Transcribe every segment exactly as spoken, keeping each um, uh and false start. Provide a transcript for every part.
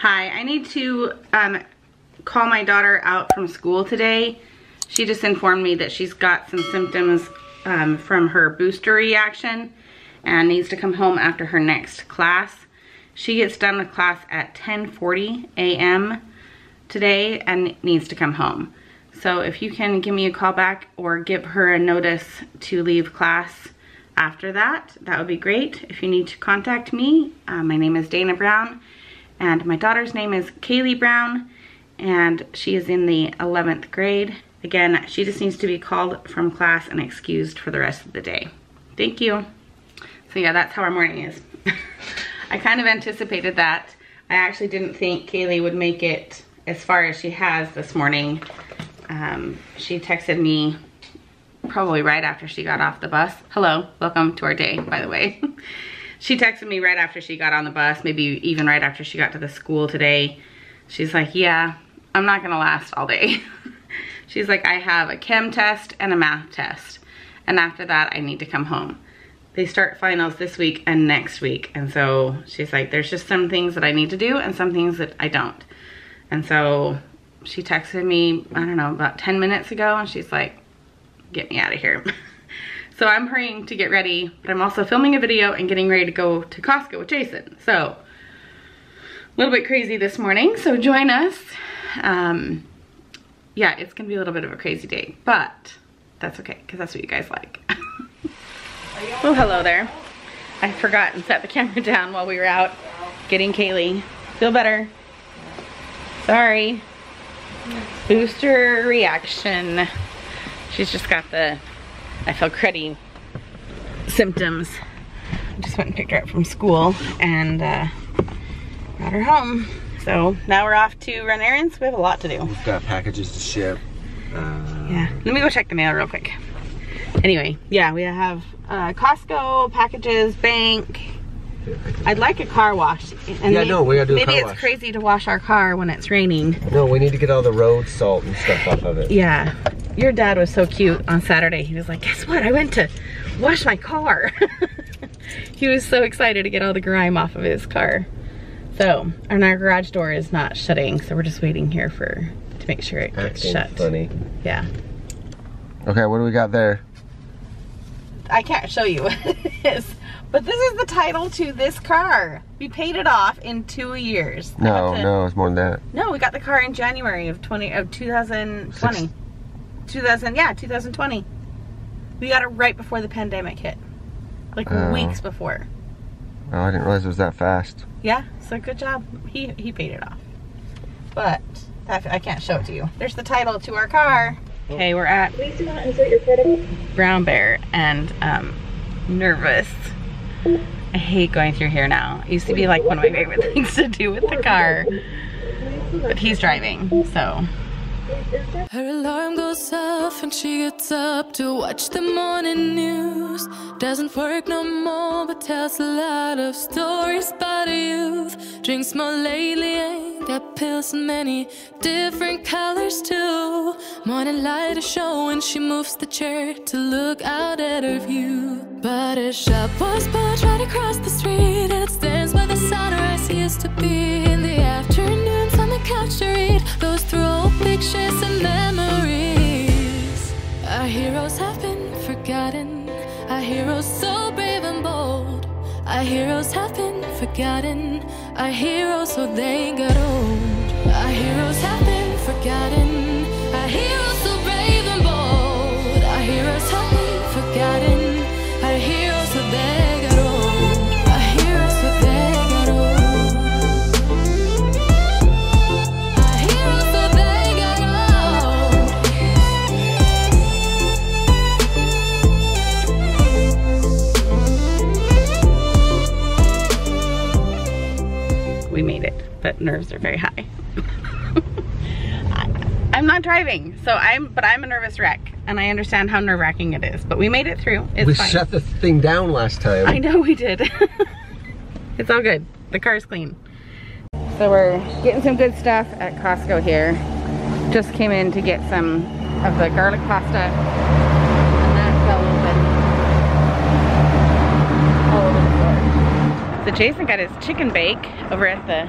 Hi, I need to um, call my daughter out from school today. She just informed me that she's got some symptoms um, from her booster reaction and needs to come home after her next class. She gets done with class at ten forty a m today and needs to come home. So if you can give me a call back or give her a notice to leave class after that, that would be great. If you need to contact me, uh, my name is Dayna Brown and my daughter's name is Kaylee Brown and she is in the eleventh grade. Again, she just needs to be called from class and excused for the rest of the day. Thank you. So yeah, that's how our morning is. I kind of anticipated that. I actually didn't think Kaylee would make it as far as she has this morning. Um, she texted me probably right after she got off the bus. Hello, welcome to our day, by the way. She texted me right after she got on the bus, maybe even right after she got to the school today. She's like, yeah, I'm not gonna last all day. She's like, I have a chem test and a math test. And after that, I need to come home. They start finals this week and next week. And so she's like, there's just some things that I need to do and some things that I don't. And so she texted me, I don't know, about ten minutes ago, and she's like, get me out of here. So I'm hurrying to get ready, but I'm also filming a video and getting ready to go to Costco with Jason. So a little bit crazy this morning, so join us. Um, yeah, it's gonna be a little bit of a crazy day, but that's okay, because that's what you guys like. Well, hello there. I forgot and set the camera down while we were out getting Kaylee. Feel better? Sorry. Booster reaction. She's just got the I feel cruddy symptoms. I just went and picked her up from school and uh, brought her home. So now we're off to run errands. We have a lot to do. We've got packages to ship. Uh, yeah. Let me go check the mail real quick. Anyway, yeah, we have uh, Costco, packages, bank. I'd like a car wash. And yeah, maybe, no, we gotta do a car wash. Maybe it's crazy to wash our car when it's raining. No, we need to get all the road salt and stuff off of it. Yeah. Your dad was so cute on Saturday. He was like, guess what? I went to wash my car. He was so excited to get all the grime off of his car. So, and our garage door is not shutting, so we're just waiting here for to make sure it gets shut. That's funny. Yeah. Okay, what do we got there? I can't show you what it is. But this is the title to this car. We paid it off in two years. No, to, no, it's more than that. No, we got the car in January of twenty of twenty twenty. Six. two thousand, yeah, two thousand twenty. We got it right before the pandemic hit, like oh. weeks before. Oh, I didn't realize it was that fast. Yeah, so good job. He he paid it off. But that, I can't show it to you. There's the title to our car. Okay, we're at. Please do not insert your credit. Brown Bear, and um, nervous. I hate going through here now. It used to be like one of my favorite things to do with the car. But he's driving, so. Her alarm goes off and she gets up to watch the morning news. Doesn't work no more but tells a lot of stories about her youth. Drinks more lately, ain't got pills in many different colors too. Morning light is showing, she moves the chair to look out at her view. But a shop was built right across the street. It stands where the sunrise used to be. In the afternoons on the couch to read, goes through old pictures and memories. Our heroes have been forgotten. Our heroes so brave and bold. Our heroes have been forgotten. Our heroes so they got old. Our heroes have been forgotten. Our heroes so brave and bold. Our heroes have been forgotten. Our heroes so they got old. Our heroes so they got old. Our heroes so they got old. We made it, but nerves are very high. I, I'm not driving, so I'm, but I'm a nervous wreck. And I understand how nerve-wracking it is, but we made it through. It's we fine. Shut the thing down last time. I know we did. It's all good. The car's clean. So we're getting some good stuff at Costco here. Just came in to get some of the garlic pasta. And that's a little bit all over the floor. So Jason got his chicken bake over at the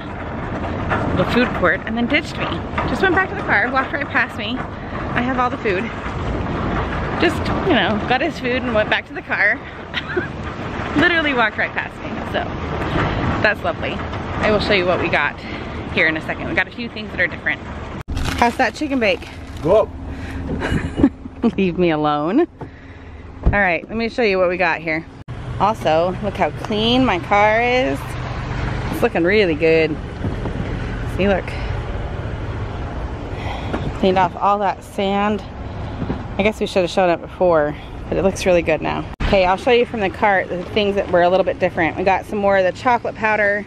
the food court and then ditched me. Just went back to the car, walked right past me. I have all the food. Just, you know, got his food and went back to the car. Literally walked right past me, so that's lovely. I will show you what we got here in a second. We got a few things that are different. How's that chicken bake? Go up. Leave me alone. All right, let me show you what we got here. Also, look how clean my car is. It's looking really good. See, look. Cleaned off all that sand. I guess we should have shown it before, but it looks really good now. Okay, I'll show you from the cart the things that were a little bit different. We got some more of the chocolate powder.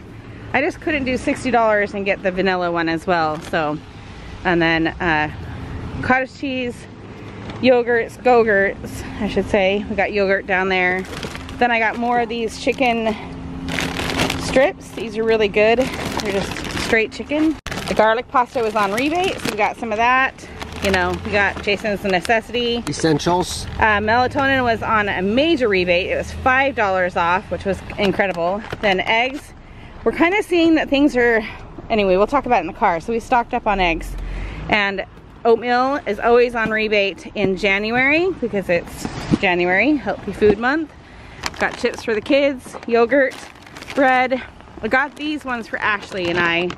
I just couldn't do sixty dollars and get the vanilla one as well, so. And then uh, cottage cheese, yogurts, go-gurts, I should say. We got yogurt down there. Then I got more of these chicken strips. These are really good. They're just straight chicken. The garlic pasta was on rebate, so we got some of that. You know, we got Jason's necessity. Essentials. Uh, melatonin was on a major rebate. It was five dollars off, which was incredible. Then eggs. We're kind of seeing that things are, anyway, we'll talk about it in the car. So we stocked up on eggs. And oatmeal is always on rebate in January because it's January, Healthy Food Month. Got chips for the kids, yogurt, bread. I got these ones for Ashley and I.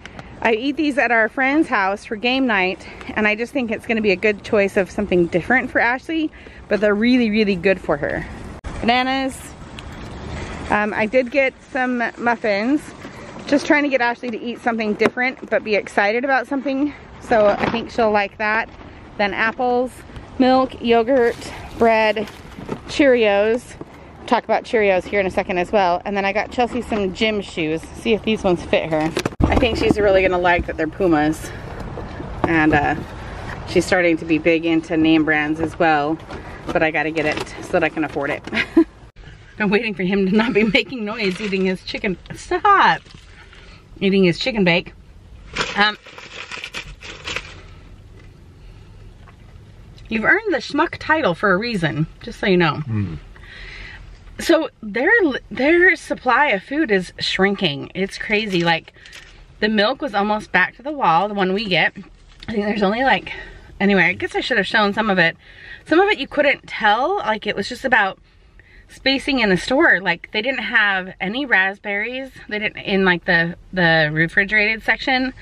I eat these at our friend's house for game night, and I just think it's gonna be a good choice of something different for Ashley, but they're really, really good for her. Bananas. Um, I did get some muffins. Just trying to get Ashley to eat something different, but be excited about something, so I think she'll like that. Then apples, milk, yogurt, bread, Cheerios. Talk about Cheerios here in a second as well. And then I got Chelsea some gym shoes. See if these ones fit her. I think she's really gonna like that they're Pumas, and uh, she's starting to be big into name brands as well, but I gotta get it so that I can afford it. I'm waiting for him to not be making noise eating his chicken. Stop! Eating his chicken bake. Um, you've earned the schmuck title for a reason, just so you know. Mm. So their their supply of food is shrinking. It's crazy. Like, the milk was almost back to the wall, the one we get. I think there's only like, anyway, I guess I should have shown some of it. Some of it you couldn't tell. Like, it was just about spacing in the store. Like, they didn't have any raspberries. They didn't, in like the, the refrigerated section.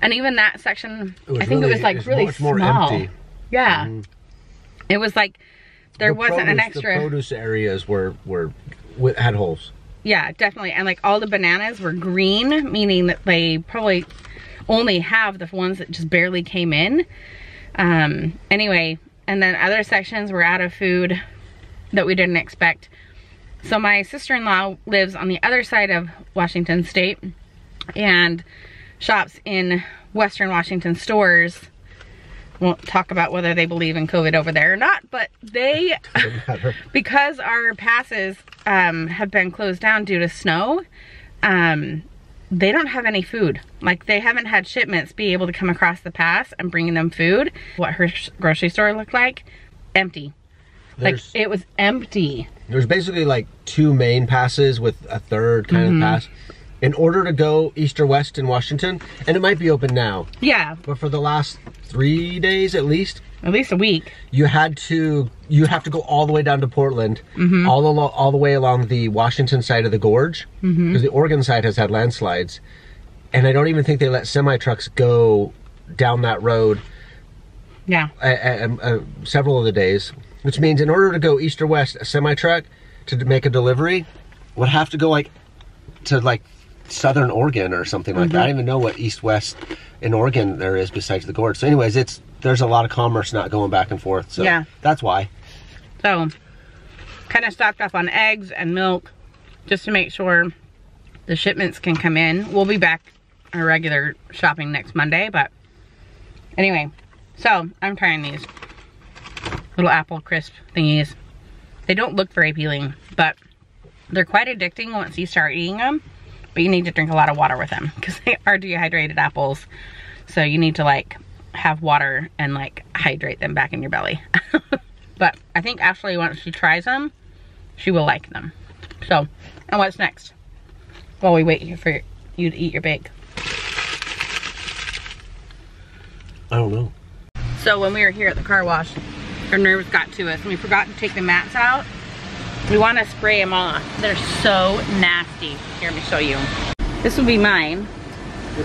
And even that section, I think really, it was like it was really much small. More empty. Yeah. Mm. It was like, there the wasn't produce, an extra. The produce areas were, were, had holes. Yeah, definitely. And like all the bananas were green, meaning that they probably only have the ones that just barely came in. Um, anyway, and then other sections were out of food that we didn't expect. So my sister-in-law lives on the other side of Washington State and shops in Western Washington stores. Won't talk about whether they believe in COVID over there or not, but they, because our passes um, have been closed down due to snow, um, they don't have any food. Like, they haven't had shipments be able to come across the pass and bringing them food. What her grocery store looked like, empty. There's, like, it was empty. There's basically like two main passes with a third kind mm-hmm. of pass. In order to go east or west in Washington, and it might be open now. Yeah. But for the last three days at least. At least a week. You had to, you have to go all the way down to Portland, mm-hmm. all, along, all the way along the Washington side of the gorge, because mm-hmm. the Oregon side has had landslides. And I don't even think they let semi-trucks go down that road. Yeah. A, a, a, several of the days. Which means in order to go east or west, a semi-truck to make a delivery would have to go like, to like, Southern Oregon or something like mm-hmm. that. I don't even know what east-west in Oregon there is besides the gorge. So anyways, it's there's a lot of commerce not going back and forth. So yeah. That's why. So kind of stocked up on eggs and milk just to make sure the shipments can come in. We'll be back our regular shopping next Monday, but anyway. So I'm trying these little apple crisp thingies. They don't look very appealing, but they're quite addicting once you start eating them. But you need to drink a lot of water with them because they are dehydrated apples. So you need to like have water and like hydrate them back in your belly. But I think Ashley, once she tries them, she will like them. So, and what's next? While we wait here for you to eat your bake. I don't know. So when we were here at the car wash, our nerves got to us and we forgot to take the mats out. We want to spray them off. They're so nasty. Here, let me show you. This would be mine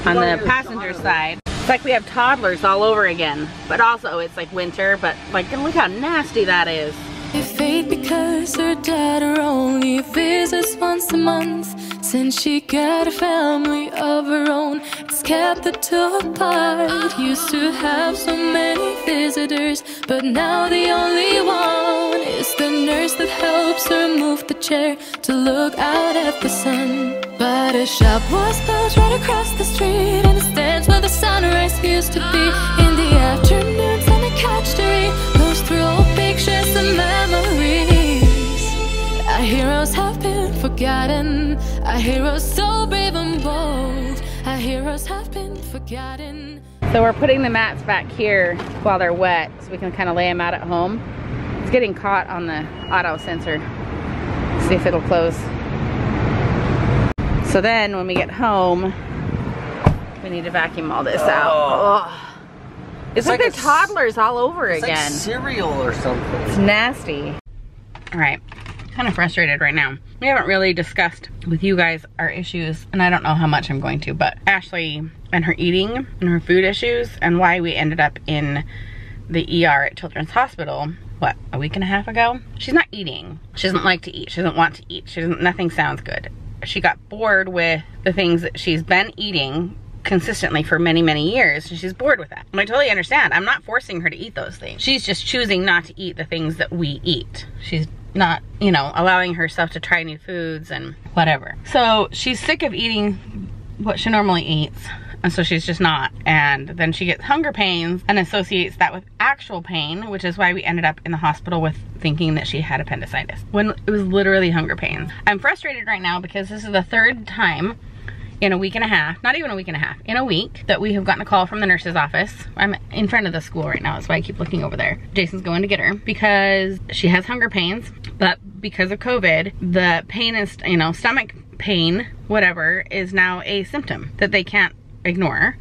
on the passenger side. It's like we have toddlers all over again. But also it's like winter, but like look how nasty that is. If fate because her daughter only visits once a month, since she got a family of her own, it's kept the two apart. Used to have so many visitors, but now the only one is the nurse that helps her move the chair to look out at the sun. But a shop was built right across the street, and it stands where the sunrise used to be. In the afternoons on the couch to read those through old pictures and memories. Our heroes have been forgotten. Our heroes so brave and bold. Our heroes have been forgotten. So we're putting the mats back here while they're wet, so we can kind of lay them out at home. It's getting caught on the auto sensor. Let's see if it'll close. So then when we get home, we need to vacuum all this oh. out. Ugh. It's, it's like, like they're toddlers all over it's again. It's like cereal or something. It's nasty. All right, kind of frustrated right now. We haven't really discussed with you guys our issues, and I don't know how much I'm going to, but Ashley and her eating and her food issues and why we ended up in the E R at Children's Hospital. What, a week and a half ago? She's not eating. She doesn't like to eat. She doesn't want to eat. She doesn't, nothing sounds good. She got bored with the things that she's been eating consistently for many, many years, and she's bored with that. And I totally understand. I'm not forcing her to eat those things. She's just choosing not to eat the things that we eat. She's not, you know, allowing herself to try new foods and whatever. So she's sick of eating what she normally eats, and so she's just not. And then she gets hunger pains and associates that with actual pain, which is why we ended up in the hospital with thinking that she had appendicitis, when it was literally hunger pains. I'm frustrated right now because this is the third time in a week and a half, not even a week and a half, in a week that we have gotten a call from the nurse's office. I'm in front of the school right now, that's why I keep looking over there. Jason's going to get her because she has hunger pains, but because of COVID, the pain is, you know, stomach pain, whatever, is now a symptom that they can't ignore,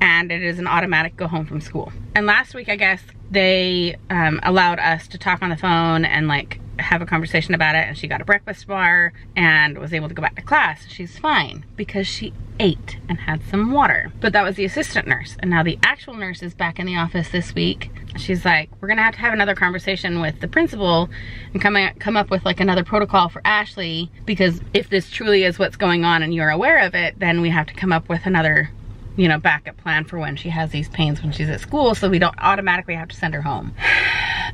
and it is an automatic go home from school. And last week, I guess, they um, allowed us to talk on the phone and like have a conversation about it, and she got a breakfast bar and was able to go back to class. She's fine because she ate and had some water. But that was the assistant nurse, and now the actual nurse is back in the office this week. She's like, we're gonna have to have another conversation with the principal and come, at, come up with like another protocol for Ashley, because if this truly is what's going on and you're aware of it, then we have to come up with another, you know, backup plan for when she has these pains when she's at school, so we don't automatically have to send her home.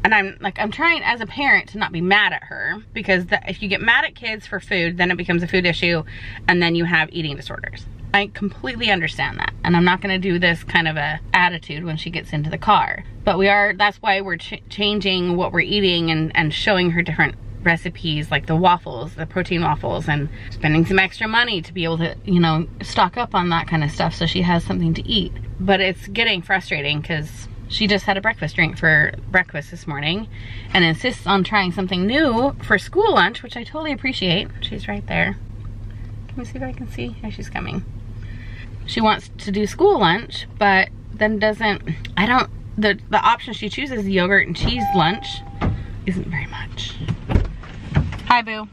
And I'm like, I'm trying as a parent to not be mad at her, because the, if you get mad at kids for food, then it becomes a food issue, and then you have eating disorders. I completely understand that, and I'm not gonna do this kind of a attitude when she gets into the car. But we are, that's why we're ch changing what we're eating and, and showing her different recipes, like the waffles, the protein waffles, and spending some extra money to be able to, you know, stock up on that kind of stuff so she has something to eat. But it's getting frustrating because she just had a breakfast drink for breakfast this morning and insists on trying something new for school lunch, which I totally appreciate. She's right there. Can we see if I can see? Yeah, she's coming. She wants to do school lunch, but then doesn't, I don't, the, the option she chooses, yogurt and cheese lunch, isn't very much. Hi, Boo.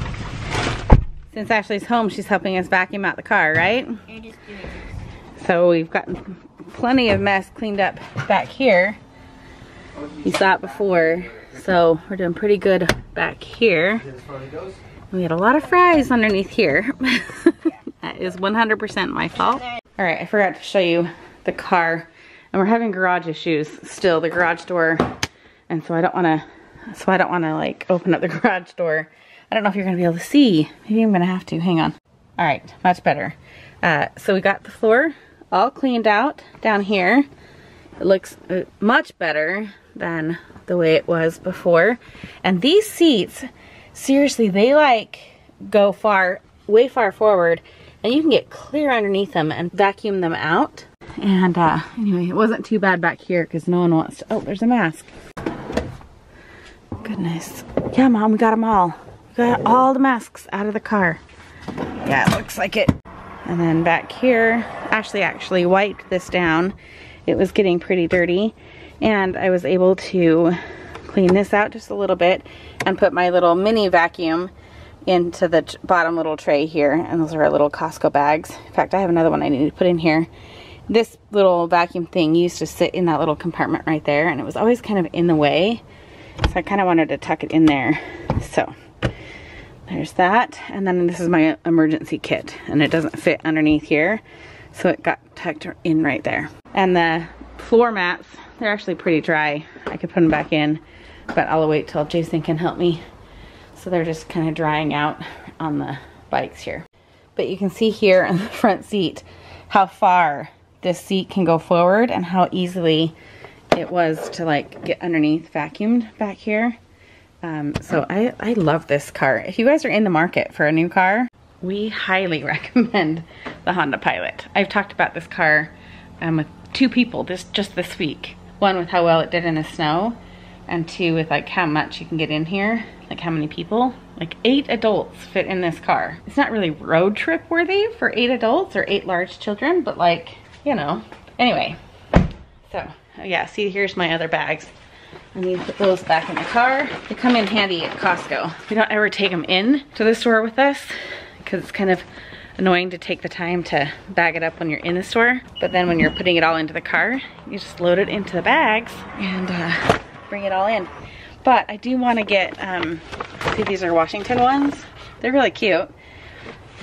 Hi. Since Ashley's home, she's helping us vacuum out the car, right? I just do it. So we've gotten plenty of mess cleaned up back here. You saw it before, so we're doing pretty good back here. We had a lot of fries underneath here. That is one hundred percent my fault. All right, I forgot to show you the car, and we're having garage issues still, the garage door, and so I don't want to So I don't want to like open up the garage door. I don't know if you're going to be able to see. Maybe I'm going to have to. Hang on. All right. Much better. Uh, so we got the floor all cleaned out down here. It looks much better than the way it was before. And these seats, seriously, they like go far, way far forward. And you can get clear underneath them and vacuum them out. And uh, anyway, it wasn't too bad back here because no one wants to. Oh, there's a mask. Goodness. Yeah, Mom, we got them all. We got all the masks out of the car. Yeah, it looks like it. And then back here, Ashley actually wiped this down it was getting pretty dirty, and I was able to clean this out just a little bit and put my little mini vacuum into the bottom little tray here, and those are our little Costco bags. In fact, I have another one I need to put in here. This little vacuum thing used to sit in that little compartment right there, and it was always kind of in the way, so I kind of wanted to tuck it in there. So there's that, and then this is my emergency kit, and it doesn't fit underneath here, so it got tucked in right there. And the floor mats, they're actually pretty dry. I could put them back in, but I'll wait till Jason can help me. So they're just kind of drying out on the bikes here. But you can see here on the front seat how far this seat can go forward and how easily it was to like get underneath vacuumed back here. Um, so I, I love this car. If you guys are in the market for a new car, we highly recommend the Honda Pilot. I've talked about this car um, with two people this just this week. One with how well it did in the snow, and two with like how much you can get in here, like how many people. Like eight adults fit in this car. It's not really road trip worthy for eight adults or eight large children, but like, you know. Anyway, so yeah, see, here's my other bags. I need to put those back in the car. They come in handy at Costco. We don't ever take them in to the store with us because it's kind of annoying to take the time to bag it up when you're in the store. But then when you're putting it all into the car, you just load it into the bags and uh, bring it all in. But I do want to get, um, see, these are Washington ones. They're really cute.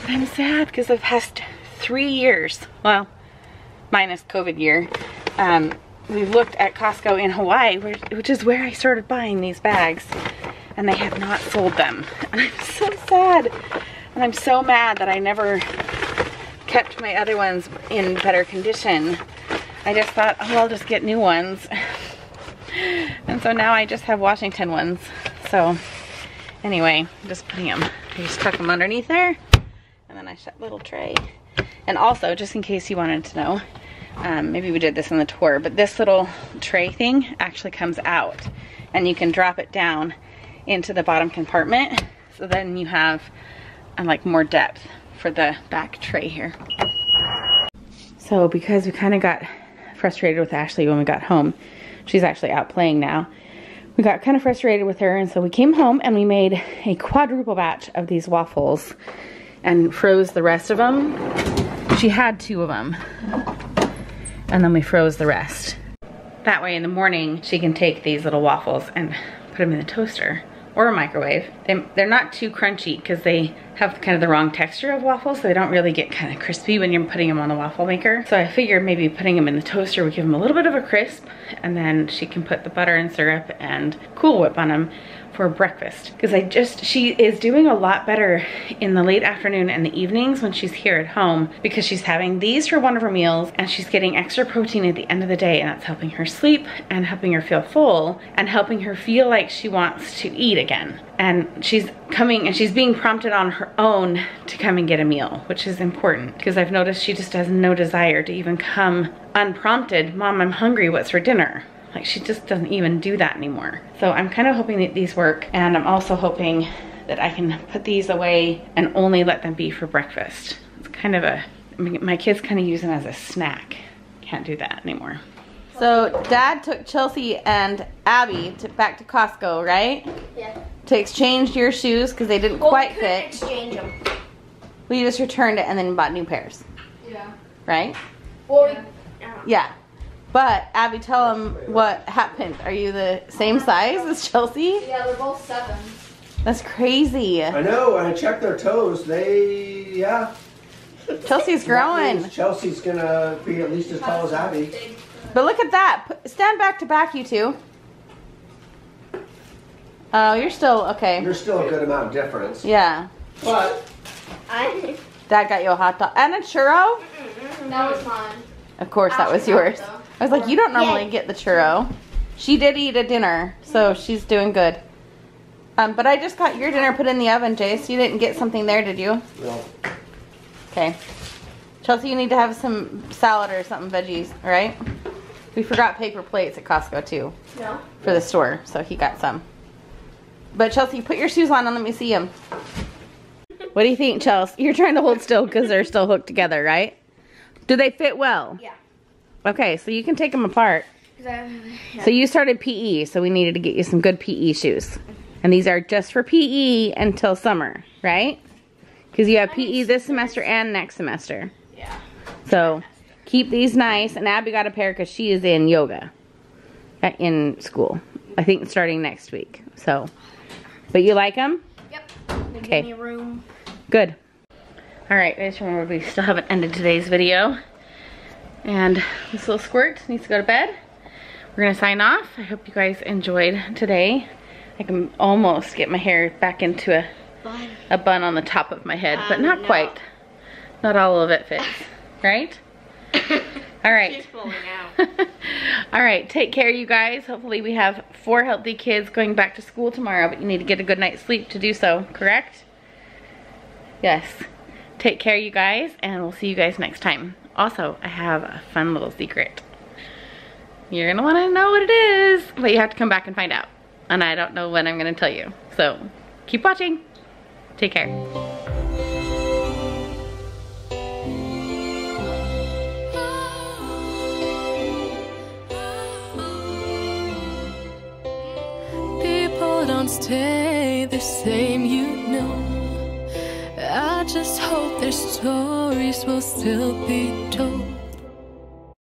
I'm sad because the past three years, well, minus COVID year, um, we've looked at Costco in Hawaii, which is where I started buying these bags, and they have not sold them. And I'm so sad, and I'm so mad that I never kept my other ones in better condition. I just thought, oh, I'll just get new ones. And so now I just have Washington ones. So anyway, just putting them, I just tuck them underneath there, and then I shut little tray. And also, just in case you wanted to know, um, maybe we did this on the tour, but this little tray thing actually comes out, and you can drop it down into the bottom compartment. So then you have um, like more depth for the back tray here. So because we kind of got frustrated with Ashley when we got home, she's actually out playing now. We got kind of frustrated with her, and so we came home and we made a quadruple batch of these waffles and froze the rest of them. She had two of them, and then we froze the rest. That way in the morning she can take these little waffles and put them in the toaster or a microwave. They, they're not too crunchy because they have kind of the wrong texture of waffles, so they don't really get kind of crispy when you're putting them on the waffle maker. So I figured maybe putting them in the toaster would give them a little bit of a crisp, and then she can put the butter and syrup and Cool Whip on them for breakfast. Because I just, she is doing a lot better in the late afternoon and the evenings when she's here at home, because she's having these for one of her meals, and she's getting extra protein at the end of the day, and that's helping her sleep and helping her feel full and helping her feel like she wants to eat again. And she's coming and she's being prompted on her own to come and get a meal, which is important because I've noticed she just has no desire to even come unprompted, Mom, I'm hungry, what's for dinner? Like, she just doesn't even do that anymore. So I'm kind of hoping that these work, and I'm also hoping that I can put these away and only let them be for breakfast. It's kind of a, I mean, my kids kind of use them as a snack. Can't do that anymore. So Dad took Chelsea and Abby to, back to Costco, right? Yeah. To exchange your shoes because they didn't well, quite fit. Exchange them. We just returned it and then bought new pairs. Yeah. Right? Well, yeah. yeah. yeah. But Abby, tell them what happened. Are you the same size as Chelsea? Yeah, they're both seven. That's crazy. I know. I checked their toes. They, yeah. Chelsea's growing. Chelsea's gonna be at least as tall as Abby. But look at that. Stand back to back, you two. Oh, you're still okay. You're still a good amount of difference. Yeah. But I. Dad got you a hot dog and a churro. Mm-mm, that was mine. Of course, that was yours. I was like, you don't normally get the churro. She did eat a dinner, so she's doing good. Um, but I just got your dinner put in the oven, Jace. You didn't get something there, did you? No. Okay. Chelsea, you need to have some salad or something, veggies, right? We forgot paper plates at Costco, too. No. For the store, so he got some. But Chelsea, put your shoes on and let me see them. What do you think, Chelsea? You're trying to hold still because they're still hooked together, right? Do they fit well? Yeah. Okay, so you can take them apart. Uh, yeah. So you started P E, so we needed to get you some good P E shoes. And these are just for P E until summer, right? Because you have P E this semester and next semester. Yeah. So keep these nice. And Abby got a pair because she is in yoga in school, I think starting next week. So, but you like them? Yep. They okay. Give me room. Good. All right, guys, remember we still haven't ended today's video. And this little squirt needs to go to bed. We're gonna sign off. I hope you guys enjoyed today. I can almost get my hair back into a bun, a bun on the top of my head, um, but not no. quite. Not all of it fits, right? All right. She's falling out. All right, take care, you guys. Hopefully we have four healthy kids going back to school tomorrow, but you need to get a good night's sleep to do so, correct? Yes. Take care, you guys, and we'll see you guys next time. Also, I have a fun little secret. You're gonna wanna know what it is, but you have to come back and find out. And I don't know when I'm gonna tell you. So keep watching. Take care. People don't stay the same, you know. I just hope their stories will still be told.